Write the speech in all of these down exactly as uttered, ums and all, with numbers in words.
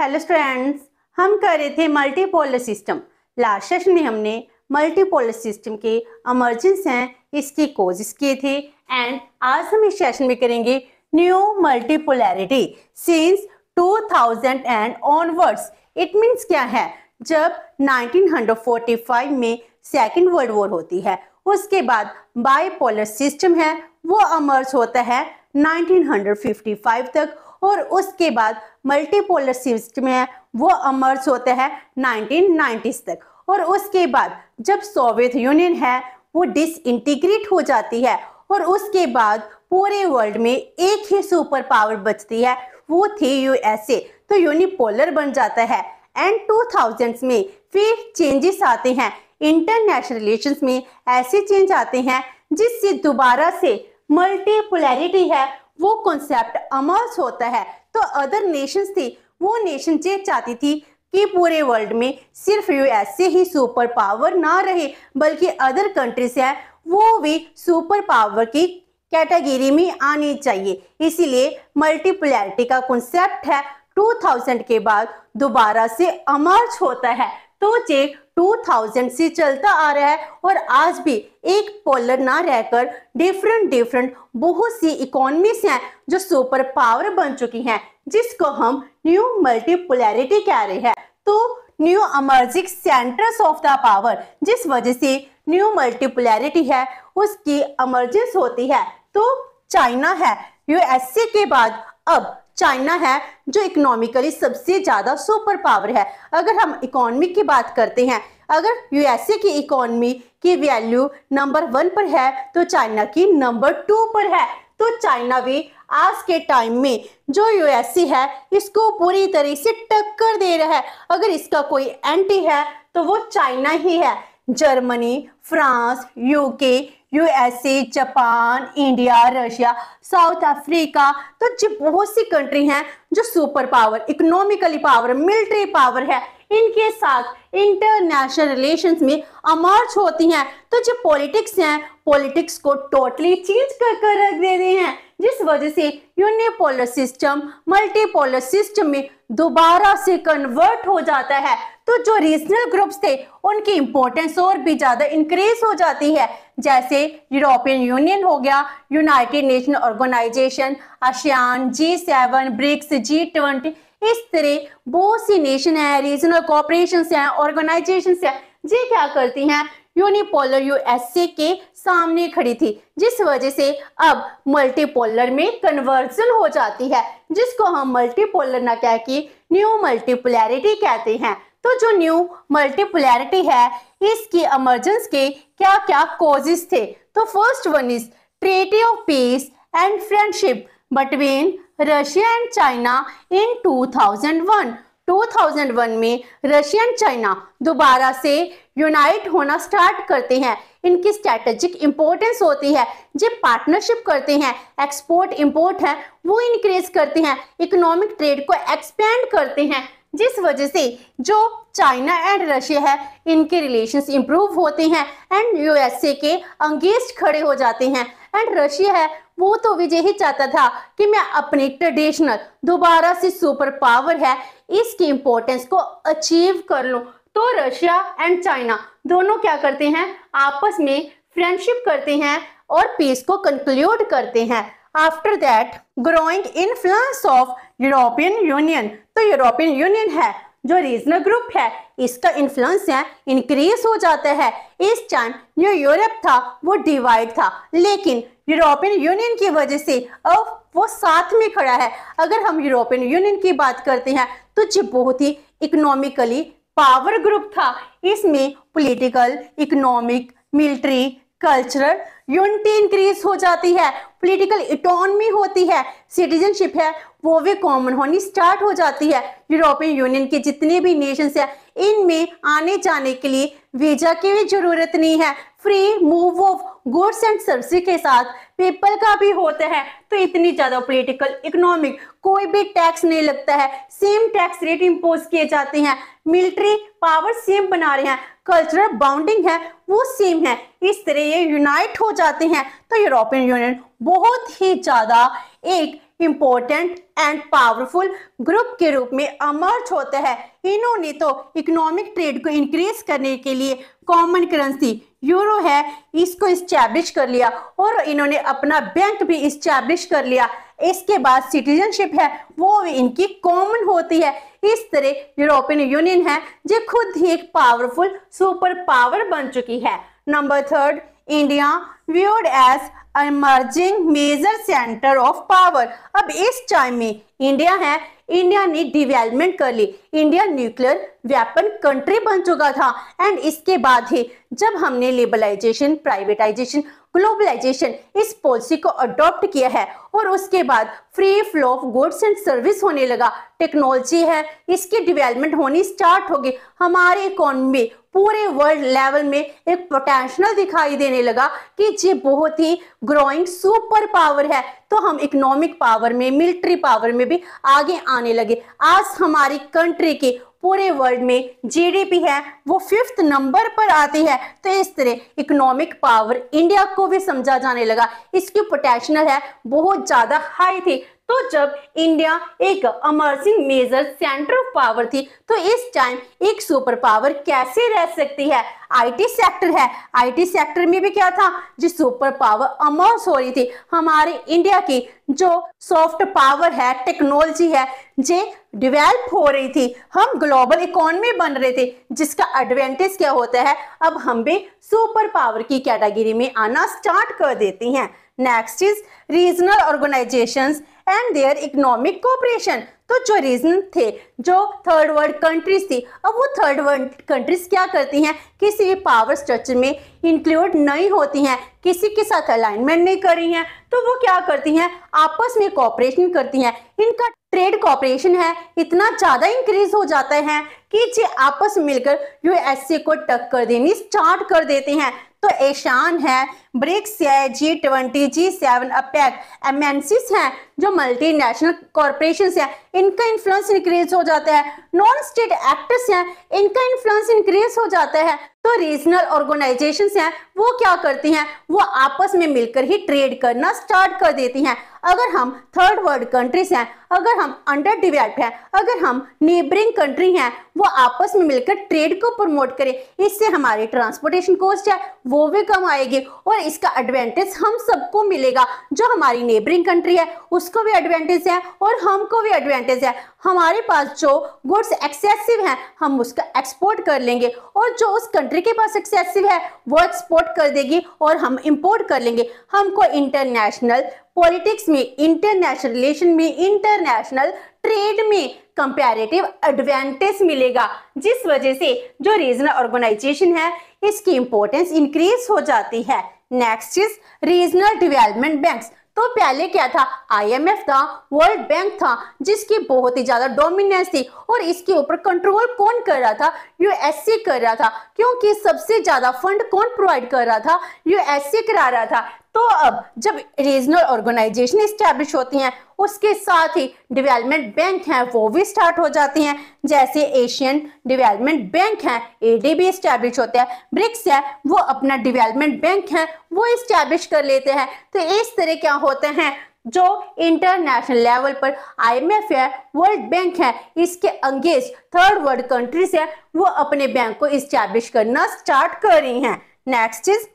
Hello students, हम कर रहे थे मल्टीपोलर सिस्टम। लास्ट सेशन में हमने मल्टीपोलर सिस्टम के इमर्जेंस हैं इसकी कोजेस किए थे एंड आज हम इस सेशन में करेंगे new multipolarity since two thousand and onwards. It means क्या है, जब नाइनटीन फोर्टी फाइव में सेकेंड वर्ल्ड वॉर होती है उसके बाद बाईपोलर सिस्टम है वो इमर्ज होता है नाइनटीन फिफ्टी फाइव तक और उसके बाद मल्टीपोलर सिस्टम है वो इमर्ज होता है नाइनटीन नाइंटीज़ तक और उसके बाद जब सोवियत यूनियन है वो डिसइंटीग्रेट हो जाती है और उसके बाद पूरे वर्ल्ड में एक ही सुपर पावर बचती है वो थी यूएसए, तो यूनिपोलर बन जाता है। एंड टू थाउज़ेंड्स में फिर चेंजेस आते हैं इंटरनेशनल रिलेशंस में, ऐसे चेंज आते हैं जिससे दोबारा से मल्टीपोलैरिटी है वो कॉन्सेप्ट इमर्ज होता है। तो अदर नेशंस थी वो नेशन ये चाहती थी कि पूरे वर्ल्ड में सिर्फ यूएसए ही सुपर पावर ना रहे बल्कि अदर कंट्रीज हैं वो भी सुपर पावर की कैटेगरी में आनी चाहिए, इसीलिए मल्टीपोलैरिटी का कॉन्सेप्ट है टू थाउज़ेंड के बाद दोबारा से इमर्ज होता है। तो ये टू थाउज़ेंड से चलता आ रहा है और आज भी एक पोलर ना रहकर डिफरेंट डिफरेंट बहुत सी इकोनॉमीज हैं जो सुपर पावर बन चुकी हैं जिसको हम न्यू मल्टीपोलैरिटी कह रहे हैं। तो new emerging centres of the power, जिस वजह से न्यू मल्टीपोलैरिटी है उसकी इमर्जेंस होती है। तो चाइना है यूएसए के बाद, अब चाइना है जो इकोनॉमिकली सबसे ज्यादा सुपर पावर है। अगर हम इकोनॉमी की बात करते हैं, अगर यूएसए की इकोनॉमी की वैल्यू नंबर वन पर है तो चाइना की नंबर टू पर है। तो चाइना भी आज के टाइम में जो यूएसए है इसको पूरी तरह से टक्कर दे रहा है। अगर इसका कोई एंटी है तो वो चाइना ही है। Germany, France, UK, USA, Japan, India, Russia, South Africa, तो जो बहुत सी कंट्री हैं जो super power, economically power, military power है, इनके साथ इंटरनेशनल रिलेशंस में इमर्ज होती हैं। तो जो पॉलिटिक्स हैं, पॉलिटिक्स को टोटली चेंज कर कर रख देते हैं जिस वजह से यूनिपोलर सिस्टम मल्टीपोलर सिस्टम में दोबारा से कन्वर्ट हो जाता है। तो जो रीजनल ग्रुप्स थे उनकी इंपॉर्टेंस और भी ज्यादा इंक्रीज हो जाती है, जैसे यूरोपियन यूनियन हो गया, United nation organisation, ASEAN, G seven, BRICS, G twenty, इस तरह बहुत सी नेशन है, रीजनल कॉपरेशंस हैं, ऑर्गेनाइजेशंस हैं, ये क्या करती हैं, यूनिपोलर यूएसए के सामने खड़ी थी जिस वजह से अब मल्टीपोलर में कन्वर्जन हो जाती है जिसको हम मल्टीपोलर ना कह के न्यू मल्टीपोलैरिटी कहते हैं। तो जो न्यू मल्टीपोलैरिटी है इसकी इमर्जेंस के क्या क्या कॉजेस थे, तो first one is treaty of peace and friendship between Russia and China in two thousand one. Two thousand one में रशिया एंड चाइना दोबारा से यूनाइट होना स्टार्ट करते हैं, इनकी स्ट्रेटेजिक इंपॉर्टेंस होती है, जब पार्टनरशिप करते हैं, एक्सपोर्ट इंपोर्ट है वो इंक्रीज करते हैं, इकोनॉमिक ट्रेड को एक्सपेंड करते हैं जिस वजह से जो चाइना एंड रशिया है इनके रिलेशंस इंप्रूव होते हैं एंड यूएसए के अंगेस्ट खड़े हो जाते हैं। एंड रशिया है वो तो यही चाहता था कि मैं अपने ट्रेडिशनल दोबारा से सुपर पावर है इसकी इंपॉर्टेंस को अचीव कर लूं। तो रशिया एंड चाइना दोनों क्या करते हैं, आपस में फ्रेंडशिप करते हैं और पीस को कंक्लूड करते हैं। After that growing influence of European Union, तो यूरोपियन यूनियन है जो रीजनल ग्रुप है इसका इन्फ्लुएंस है इंक्रीज हो जाता है। इस टाइम जो यूरोप था वो डिवाइड था लेकिन यूरोपियन यूनियन की वजह से अब वो साथ में खड़ा है। अगर हम यूरोपियन यूनियन की बात करते हैं तो ये बहुत ही इकोनॉमिकली पावर ग्रुप था, इसमें political, economic, military, cultural unity increase हो जाती है, पॉलिटिकल इटोनमी होती है, सिटीजनशिप है वो भी कॉमन होनी स्टार्ट हो जाती है। यूरोपियन यूनियन के जितने भी नेशंस हैं इनमें आने जाने के लिए वीजा की भी जरूरत नहीं है, free move of goods and services के साथ पीपल का भी होता है। तो इतनी ज्यादा पॉलिटिकल, इकोनॉमिक, कोई भी टैक्स नहीं लगता है, सेम टैक्स रेट इंपोज किए जाते हैं, मिलिट्री पावर सेम बना रहे हैं, कल्चरल बाउंडिंग है वो सेम है, इस तरह ये यूनाइट हो जाते हैं। तो यूरोपियन यूनियन बहुत ही ज्यादा एक इम्पोर्टेंट एंड पावरफुल ग्रुप के रूप में इमर्ज होते हैं। इन्होंने तो इकोनॉमिक ट्रेड को इंक्रीज करने के लिए कॉमन करेंसी यूरो है इसको इस्टैब्लिश कर लिया और इन्होंने अपना बैंक भी इस्टैब्लिश कर लिया। इसके बाद सिटीजनशिप है वो भी इनकी कॉमन होती है। इस तरह यूरोपियन यूनियन है जो खुद ही एक पावरफुल सुपर पावर बन चुकी है। Number third, India viewed as emerging major centre of power. अब इस टाइम में इंडिया है, इंडिया ने डेवलपमेंट कर ली, इंडिया न्यूक्लियर वेपन कंट्री बन चुका था। एंड इसके बाद ही जब हमने लिबरलाइजेशन, प्राइवेटाइजेशन, ग्लोबलाइजेशन इस पॉलिसी को अडॉप्ट किया है और उसके बाद free flow of goods and service होने लगा, टेक्नोलॉजी है इसकी डेवलपमेंट होनी स्टार्ट होगी, हमारे इकोनॉमी पूरे वर्ल्ड लेवल में एक पोटेंशियल दिखाई देने लगा कि ये बहुत ही ग्रोइंग सुपर पावर है। तो हम इकोनॉमिक पावर में, मिलिट्री पावर में भी आगे आने लगे। आज हमारी कंट्री की पूरे वर्ल्ड में जीडीपी है वो फिफ्थ नंबर पर आती है। तो इस तरह इकोनॉमिक पावर इंडिया को भी समझा जाने लगा, इसकी पोटेंशियल है बहुत ज्यादा हाई थी। तो जब इंडिया एक emerging major centre of power थी तो इस टाइम एक सुपर पावर कैसे रह सकती है। आईटी सेक्टर है, आईटी सेक्टर में भी क्या था जो सुपर पावर इमर्ज हो रही थी। हमारे इंडिया की जो सॉफ्ट पावर है, टेक्नोलॉजी है, जे डेवलप हो रही थी, हम ग्लोबल इकोनॉमी बन रहे थे जिसका एडवांटेज क्या होता है, अब हम भी सुपर पावर की कैटेगरी में आना स्टार्ट कर देती हैं। Next is regional organisations and their economic cooperation. तो जो रीजन थे, जो थर्ड वर्ल्ड कंट्रीज थी, अब वो थर्ड वर्ल्ड कंट्रीज क्या करती हैं, किसी भी पावर स्ट्रक्चर में इंक्लूड नहीं होती हैं, किसी के साथ अलाइनमेंट नहीं कर रही हैं, तो वो क्या करती हैं, आपस में कोऑपरेशन करती हैं। इनका ट्रेड कोऑपरेशन है इतना ज़्यादा इंक्रीज हो जाता है कि ये आपस में मिलकर यूएसए को टक्कर देनी स्टार्ट कर देते हैं। तो एशान है, ब्रिक्स है, G twenty, G seven, APEC, MNCs हैं, जो मल्टीनेशनल कॉरपोरेशंस हैं, इनका इन्फ्लुएंस इंक्रीज हो जाता है। नॉन स्टेट एक्टर्स हैं, इनका इन्फ्लुएंस इंक्रीज हो जाता है। तो रीजनल ऑर्गेनाइजेशंस हैं वो क्या करती हैं, वो आपस में मिलकर ही ट्रेड करना स्टार्ट कर देती हैं। अगर हम थर्ड वर्ल्ड कंट्रीज हैं, अगर हम अंडर डेवलप्ड हैं, अगर हम नेबरिंग कंट्री हैं, वो आपस में मिलकर ट्रेड को प्रमोट करें, इससे हमारे ट्रांसपोर्टेशन कॉस्ट है वो भी कम आएगी और इसका एडवांटेज हम सबको मिलेगा। जो हमारी नेबरिंग कंट्री है उसको भी एडवांटेज है और हमको भी एडवांटेज है। हमारे पास जो गुड्स एक्सेसिव हैं हम उसका एक्सपोर्ट कर लेंगे और जो उस कंट्री के पास एक्सेसिव है वो एक्सपोर्ट कर देगी और हम इंपोर्ट कर लेंगे। हमको इंटरनेशनल पॉलिटिक्स में, इंटरनेशनल रिलेशन में, इंटरनेशनल ट्रेड में कंपैरेटिव एडवांटेज मिलेगा, जिस वजह से जो रीजनल ऑर्गेनाइजेशन है इसकी इंपॉर्टेंस इंक्रीज हो जाती है। Next is regional development banks. तो पहले क्या था, आईएमएफ था, वर्ल्ड बैंक था, जिसकी बहुत ही ज्यादा डोमिनेंस थी और इसके ऊपर कंट्रोल कौन कर रहा था, यूएसए कर रहा था, क्योंकि सबसे ज्यादा फंड कौन प्रोवाइड कर रहा था, यूएसए करा रहा था। तो अब जब रीजनल ऑर्गेनाइजेशन इस्टेब्लिश होती हैं उसके साथ ही डेवलपमेंट बैंक हैं वो भी स्टार्ट हो जाती हैं, जैसे एशियन डेवलपमेंट बैंक है, एडीबी इस्टेब्लिश होता है, ब्रिक्स है वो अपना डेवलपमेंट बैंक है वो इस्टेब्लिश कर लेते हैं। तो इस तरह क्या होते हैं, जो इंटरनेशनल लेवल पर आईएमएफ है, वर्ल्ड बैंक है, इसके अंगेज थर्ड वर्ल्ड कंट्रीज है वो अपने बैंक को इस्टेब्लिश करना स्टार्ट कर रही हैं। Next is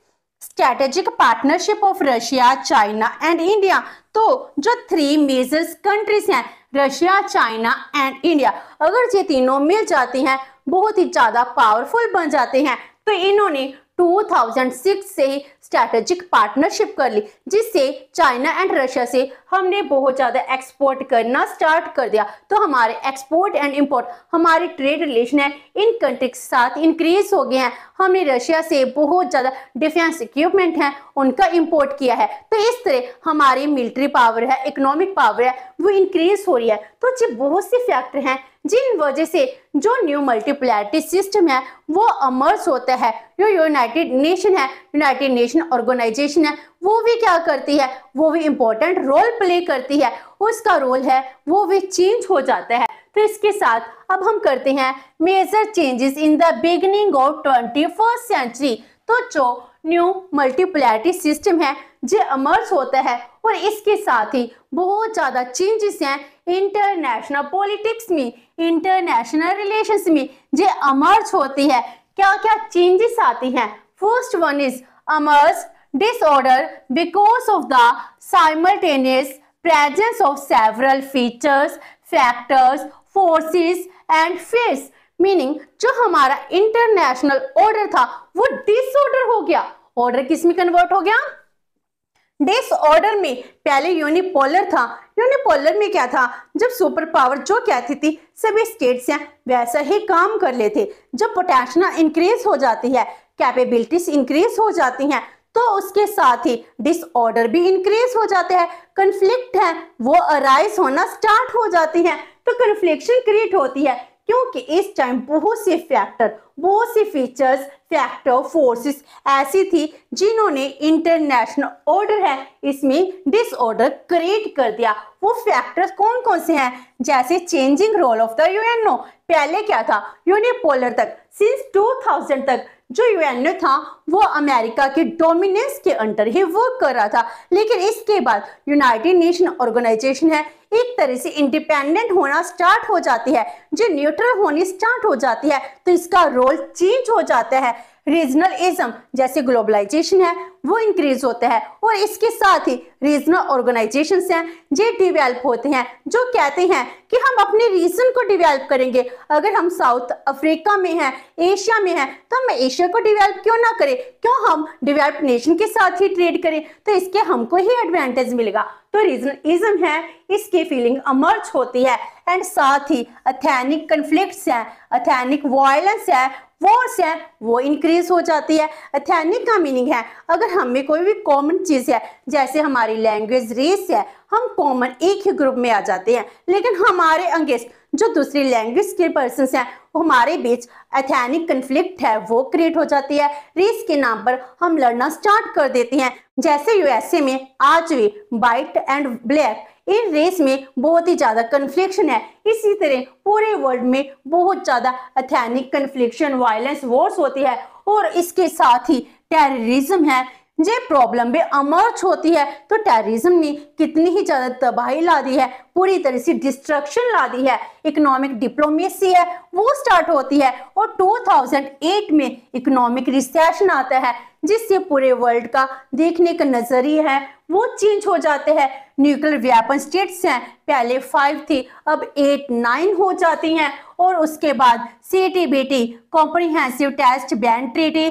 strategic partnership of Russia, China and India. तो जो थ्री मेजर कंट्रीज हैं, रशिया, चाइना एंड इंडिया, अगर ये तीनों मिल जाती हैं बहुत ही ज्यादा पावरफुल बन जाते हैं। तो इन्होंने दो हज़ार छह से ही स्ट्रैटेजिक पार्टनरशिप कर ली, जिससे चाइना एंड रशिया से हमने बहुत ज़्यादा एक्सपोर्ट करना स्टार्ट कर दिया। तो हमारे एक्सपोर्ट एंड इंपोर्ट, हमारे ट्रेड रिलेशन है इन कंट्री के साथ इंक्रीज हो गए हैं। हमने रशिया से बहुत ज़्यादा डिफेंस इक्विपमेंट है उनका इंपोर्ट किया है। तो इस तरह हमारी मिलिट्री पावर है, इकोनॉमिक पावर है वो इंक्रीज हो रही है। तो ये बहुत से फैक्टर हैं जिन वजह से जो न्यू मल्टीप्लायरिटी सिस्टम है वो इमर्ज होता है। जो यूनाइटेड नेशन है, यूनाइटेड नेशन ऑर्गेनाइजेशन है वो भी क्या करती है, वो भी इम्पोर्टेंट रोल प्ले करती है, उसका रोल है वो भी चेंज हो जाता है। तो इसके साथ अब हम करते हैं major changes in the beginning of twenty first century. तो जो न्यू मल्टीपोलैरिटी सिस्टम है जो इमर्ज होता है, और इसके साथ ही बहुत ज़्यादा चेंजेस हैं इंटरनेशनल पॉलिटिक्स में, इंटरनेशनल रिलेशंस में जो इमर्ज होती है। क्या क्या चेंजेस आती हैं? First one is emerge disorder because of the simultaneous presence of several features, factors, forces and face. Meaning जो हमारा इंटरनेशनल ऑर्डर था वो डिसऑर्डर हो गया। ऑर्डर किस में कन्वर्ट हो गया? डिसऑर्डर में। पहले यूनिपोलर था, यूनिपोलर में क्या था, जब सुपर पावर जो कहती थी सभी स्टेट्स हैं वैसा ही काम कर लेते। जब पोटेंशियल इंक्रीज हो जाती है, कैपेबिलिटीज इंक्रीज हो जाती हैं, तो उसके साथ ही डिसऑर्डर भी इंक्रीज हो जाते हैं, कन्फ्लिक्ट है वो अराइज होना स्टार्ट हो जाती है, तो कन्फ्लिक्शन क्रिएट होती है क्योंकि इस टाइम बहुत से फैक्टर, बहुत से फीचर्स, फैक्टर, फोर्सेस ऐसी थी जिन्होंने इंटरनेशनल ऑर्डर है इसमें डिसऑर्डर क्रिएट कर दिया। वो फैक्टर्स कौन कौन से हैं? जैसे changing role of the UNO. पहले क्या था? यूनिपोलर तक, सिंस दो हज़ार तक जो यूएनओ था वो अमेरिका के डोमिनेंस के अंडर ही वर्क कर रहा था, लेकिन इसके बाद यूनाइटेड नेशन ऑर्गेनाइजेशन है एक तरह से इंडिपेंडेंट होना स्टार्ट हो जाती है, जो न्यूट्रल होनी स्टार्ट हो जाती है, तो इसका रोल चेंज हो जाता है। रीजनलिज्म जैसे ग्लोबलाइजेशन है वो इंक्रीज होता है, और इसके साथ ही रीजनल ऑर्गेनाइजेशंस हैं जो डेवलप होते हैं, जो कहते हैं कि हम अपने रीजन को डेवलप करेंगे। अगर हम साउथ अफ्रीका में हैं, एशिया में हैं, तो हम एशिया को डेवलप क्यों ना करें? क्यों हम डेवलप्ड नेशन के साथ ही ट्रेड करें? तो इसके हमको ही एडवांटेज मिलेगा। तो रीजनलिज्म है, इसकी फीलिंग इमर्ज होती है। एंड साथ ही एथनिक कन्फ्लिक्ट्स हैं, एथनिक वायलेंस है, फोर्स है वो इंक्रीज हो जाती है। एथनिक का मीनिंग है अगर हमें कोई भी कॉमन चीज़ है, जैसे हमारी लैंग्वेज, रेस है, हम कॉमन एक ही ग्रुप में आ जाते हैं, लेकिन हमारे अगेंस्ट जो दूसरी लैंग्वेज के पर्सन्स हैं हमारे बीच एथनिक कन्फ्लिक्ट है वो क्रिएट हो जाती है। रेस के नाम पर हम लड़ना स्टार्ट कर देते हैं, जैसे यूएसए में आज भी white and black, in race में बहुत ही ज़्यादा कन्फ्लिक्शन है। इसी तरह पूरे वर्ल्ड में बहुत ज़्यादा एथनिक कन्फ्लिक्शन, वायलेंस, वॉर्स होती है। और इसके साथ ही टेररिज्म है, ये प्रॉब्लम भी इमर्ज होती है। तो टेररिज्म ने कितनी ही ज़्यादा तबाही ला दी है, पूरी तरह से डिस्ट्रक्शन ला दी है। इकोनॉमिक डिप्लोमेसी है वो स्टार्ट होती है, और दो हज़ार आठ में इकोनॉमिक रिसेशन आता है, जिससे पूरे वर्ल्ड का देखने का नजरिया है वो चेंज हो जाते हैं। न्यूक्लियर वेपन स्टेट्स हैं, पहले फाइव थी अब एट नाइन हो जाती हैं, और उसके बाद C T B T comprehensive test ban treaty,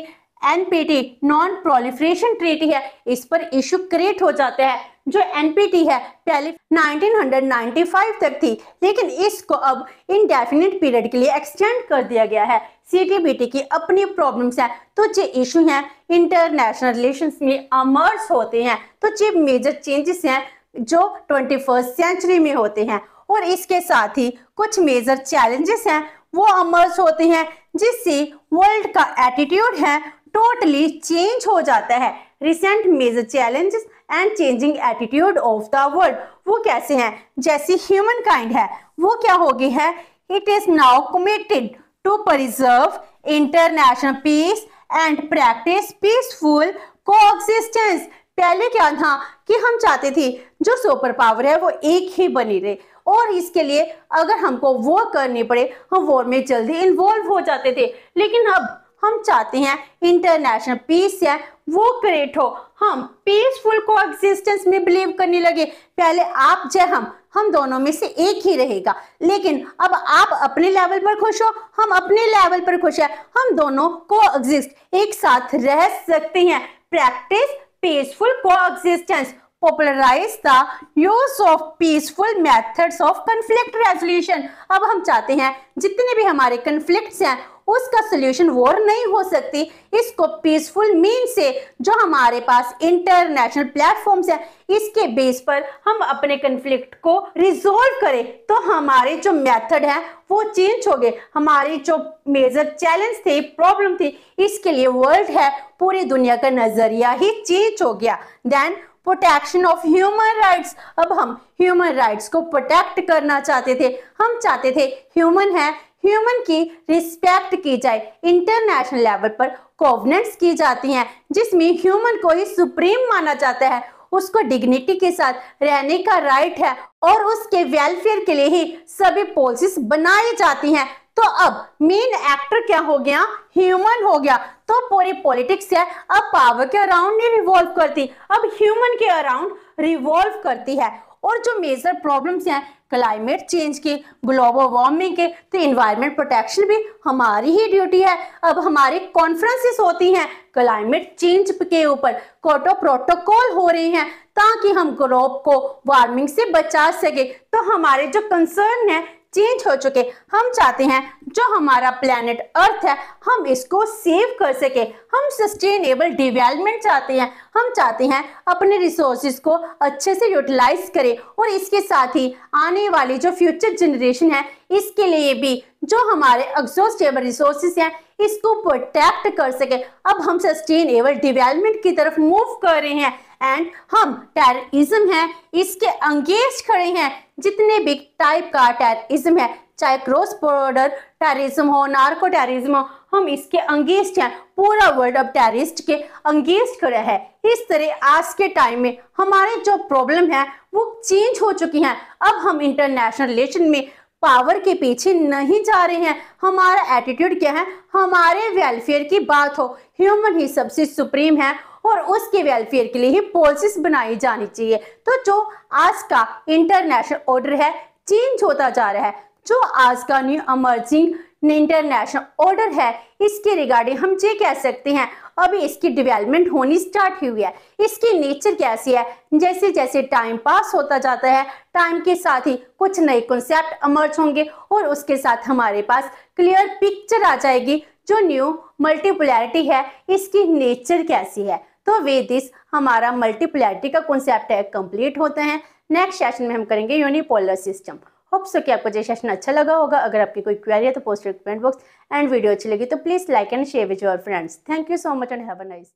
N P T non proliferation treaty है, इस पर इशू क्रिएट हो जाते हैं। जो एन पी टी है पहले नाइनटीन नाइंटी फाइव तक थी, लेकिन इसको अब इनडेफिनिट पीरियड के लिए एक्सटेंड कर दिया गया है। सी टी बी टी की अपनी प्रॉब्लम्स हैं, तो जो इशू हैं इंटरनेशनल रिलेशंस में इमर्ज होते हैं, तो जो मेजर चेंजेस हैं जो ट्वेंटी फर्स्ट सेंचुरी में होते हैं। और इसके साथ ही कुछ मेजर चैलेंजेस हैं वो इमर्ज होते हैं, जिससे वर्ल्ड का एटीट्यूड है टोटली चेंज हो जाता है। Recent major challenges and changing attitude of the world वो कैसे हैं? जैसे ह्यूमन काइंड है वो क्या हो गई है, it is now committed to preserve international peace and practice peaceful coexistence. पहले क्या था कि हम चाहते थे जो सुपर पावर है वो एक ही बनी रहे, और इसके लिए अगर हमको वॉर करनी पड़े हम वॉर में जल्दी इन्वॉल्व हो जाते थे, लेकिन अब हम चाहते हैं इंटरनेशनल पीस है वो क्रिएट हो, हम पीसफुल कोएग्जिस्टेंस में बिलीव करने लगे। पहले आप जय हम हम दोनों में से एक ही रहेगा, लेकिन अब आप अपने लेवल पर खुश हो, हम अपने लेवल पर खुश है, हम दोनों कोएग्जिस्ट एक साथ रह सकते हैं। Practice peaceful coexistence popularise the use of peaceful methods of conflict resolution. अब हम चाहते हैं जितने भी हमारे कन्फ्लिक्ट्स हैं उसका सोल्यूशन वॉर नहीं हो सकती, इसको पीसफुल मीन से जो हमारे पास इंटरनेशनल प्लेटफॉर्म्स हैं इसके बेस पर हम अपने कन्फ्लिक्ट को रिजोल्व करें। तो हमारे जो मेथड है वो चेंज हो गए, हमारे जो मेजर चैलेंज थे, प्रॉब्लम थी, इसके लिए वर्ल्ड है पूरी दुनिया का नजरिया ही चेंज हो गया। Then protection of human rights. अब हम ह्यूमन राइट्स को प्रोटेक्ट करना चाहते थे, हम चाहते थे ह्यूमन है, ह्यूमन की रिस्पेक्ट की जाए। इंटरनेशनल लेवल पर कोवेनेंट्स की जाती हैं जिसमें ह्यूमन को ही सुप्रीम माना जाता है, उसको डिग्निटी के साथ रहने का राइट है और उसके वेलफेयर के लिए ही सभी पॉलिसीज बनाई जाती हैं। तो अब मेन एक्टर क्या हो गया, ह्यूमन हो गया। तो पूरी पॉलिटिक्स है अब पावर के अराउंड नहीं रिवॉल्व करती, अब ह्यूमन के अराउंड रिवॉल्व करती है। और जो मेजर प्रॉब्लम्स हैं क्लाइमेट चेंज के, ग्लोबल वार्मिंग के, तो इन्वायरमेंट प्रोटेक्शन भी हमारी ही ड्यूटी है। अब हमारी कॉन्फ्रेंसेस होती हैं क्लाइमेट चेंज के ऊपर, कोटो प्रोटोकॉल हो रहे हैं ताकि हम ग्लोब को वार्मिंग से बचा सके। तो हमारे जो कंसर्न है चेंज हो चुके, हम चाहते हैं जो हमारा प्लेनेट अर्थ है हम इसको सेव कर सके, हम सस्टेनेबल डेवलपमेंट चाहते हैं, हम चाहते हैं अपने रिसोर्सेज को अच्छे से यूटिलाइज करें और इसके साथ ही आने वाली जो फ्यूचर जनरेशन है इसके लिए भी जो हमारे एग्जॉस्टेबल रिसोर्सेज हैं इसको प्रोटेक्ट कर सके। अब हम सस्टेनेबल डेवलपमेंट की तरफ मूव कर रहे हैं एंड हम टेररिज्म है इसके अंगेज खड़े हैं। जितने भी टाइप का टेररिज्म है, चाहे क्रॉस बॉर्डर टेररिज्म हो, नार्को टेररिज्म हो, हम इसके अंगेस्ट हैं। पूरा वर्ल्ड अब टेररिस्ट के अंगेस्ट खड़ा है। इस तरह आज के टाइम में हमारे जो प्रॉब्लम है वो चेंज हो चुकी हैं। अब हम इंटरनेशनल रिलेशन में पावर के पीछे नहीं जा रहे हैं, हमारा एटीट्यूड क्या है, हमारे वेलफेयर की बात हो, ह्यूमन ही सबसे सुप्रीम है और उसके वेलफेयर के लिए ही पॉलिसीज बनाई जानी चाहिए। तो जो आज का इंटरनेशनल ऑर्डर है चेंज होता जा रहा है, जो आज का न्यू इमर्जिंग इंटरनेशनल ऑर्डर है इसके रिगार्डिंग हम ये कह सकते हैं अभी इसकी डेवलपमेंट होनी स्टार्ट हुई है। इसकी नेचर कैसी है, जैसे जैसे टाइम पास होता जाता है टाइम के साथ ही कुछ नए कॉन्सेप्ट इमर्ज होंगे और उसके साथ हमारे पास क्लियर पिक्चर आ जाएगी जो न्यू मल्टीपोलैरिटी है इसकी नेचर कैसी है। तो विद दिस हमारा मल्टीपोलैरिटी का कॉन्सेप्ट है कंप्लीट होता है। नेक्स्ट सेशन में हम करेंगे यूनिपोलर सिस्टम। होप सो कि आपको ये सेशन अच्छा लगा होगा। अगर आपकी कोई क्वेरी है तो post comment box and video अच्छी लगी तो please like and share with your friends. Thank you so much and have a nice